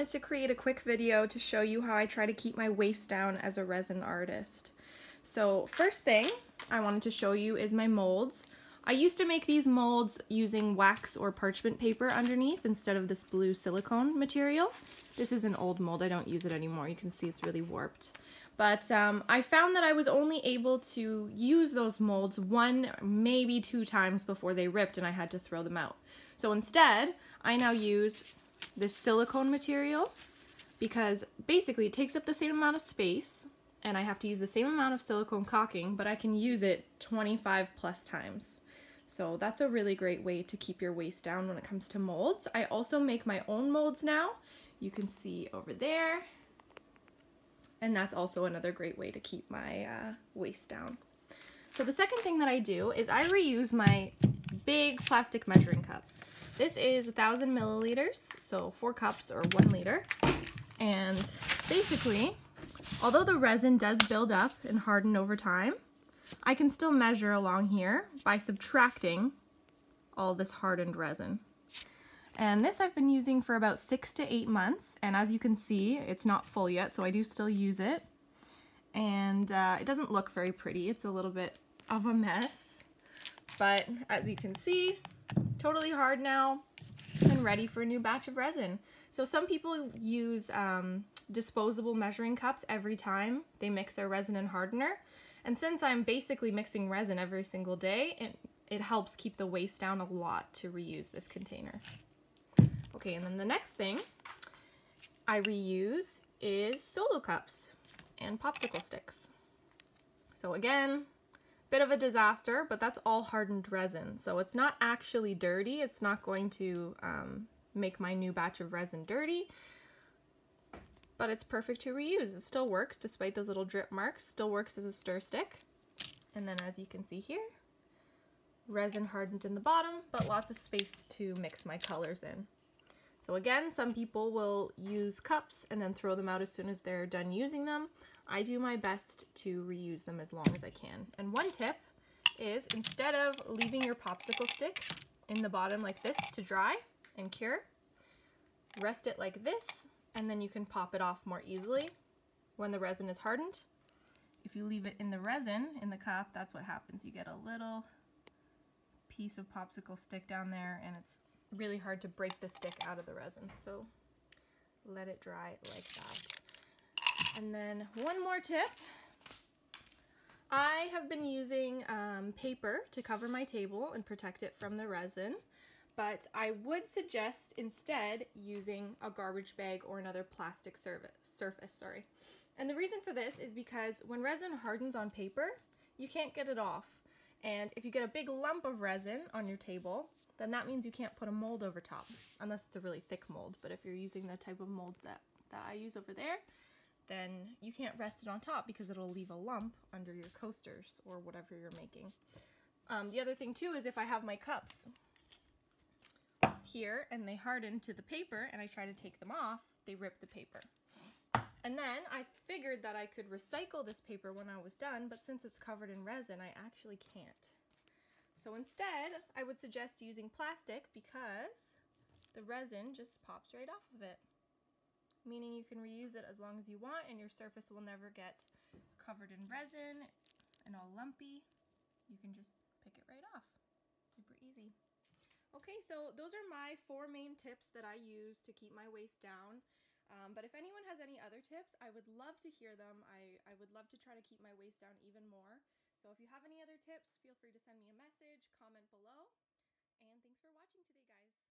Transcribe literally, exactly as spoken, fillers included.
wanted to create a quick video to show you how I try to keep my waist down as a resin artist. So first thing I wanted to show you is my molds. I used to make these molds using wax or parchment paper underneath instead of this blue silicone material. This is an old mold, I don't use it anymore. You can see it's really warped. But um, I found that I was only able to use those molds one, maybe two times before they ripped and I had to throw them out. So instead, I now use this silicone material because basically it takes up the same amount of space and I have to use the same amount of silicone caulking, but I can use it twenty-five plus times. So that's a really great way to keep your waist down when it comes to molds. I also make my own molds now. You can see over there. And that's also another great way to keep my uh, waist down. So the second thing that I do is I reuse my big plastic measuring cup. This is one thousand milliliters, so four cups or one liter. And basically, although the resin does build up and harden over time, I can still measure along here by subtracting all this hardened resin. And this I've been using for about six to eight months, and as you can see, it's not full yet, so I do still use it. And uh, it doesn't look very pretty, it's a little bit of a mess. But as you can see, totally hard now, and ready for a new batch of resin. So some people use um, disposable measuring cups every time they mix their resin and hardener. And since I'm basically mixing resin every single day, it, it helps keep the waist down a lot to reuse this container. Okay, and then the next thing I reuse is Solo cups and popsicle sticks. So again, bit of a disaster, but that's all hardened resin. So it's not actually dirty. It's not going to um, make my new batch of resin dirty, but it's perfect to reuse. It still works despite those little drip marks, still works as a stir stick. And then as you can see here, resin hardened in the bottom, but lots of space to mix my colors in. So again, some people will use cups and then throw them out as soon as they're done using them. I do my best to reuse them as long as I can. And one tip is instead of leaving your popsicle stick in the bottom like this to dry and cure, rest it like this and then you can pop it off more easily when the resin is hardened. If you leave it in the resin, in the cup, that's what happens. You get a little piece of popsicle stick down there and it's really hard to break the stick out of the resin, so let it dry like that. And then one more tip, I have been using um, paper to cover my table and protect it from the resin, but I would suggest instead using a garbage bag or another plastic surface, sorry. And the reason for this is because when resin hardens on paper, you can't get it off. And if you get a big lump of resin on your table, then that means you can't put a mold over top, unless it's a really thick mold. But if you're using the type of mold that, that I use over there, then you can't rest it on top because it'll leave a lump under your coasters or whatever you're making. Um, the other thing too is if I have my cups here and they harden to the paper and I try to take them off, they rip the paper. And then I figured that I could recycle this paper when I was done, but since it's covered in resin, I actually can't. So instead, I would suggest using plastic because the resin just pops right off of it, meaning you can reuse it as long as you want and your surface will never get covered in resin and all lumpy. You can just pick it right off. Super easy. Okay, so those are my four main tips that I use to keep my waist down. Um, but if anyone has any other tips, I would love to hear them. I, I would love to try to keep my waist down even more. So if you have any other tips, feel free to send me a message, comment below, and thanks for watching today, guys.